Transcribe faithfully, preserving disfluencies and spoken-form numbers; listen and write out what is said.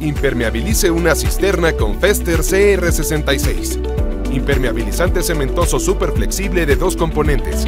Impermeabilice una cisterna con Fester C R sesenta y seis. Impermeabilizante cementoso superflexible de dos componentes.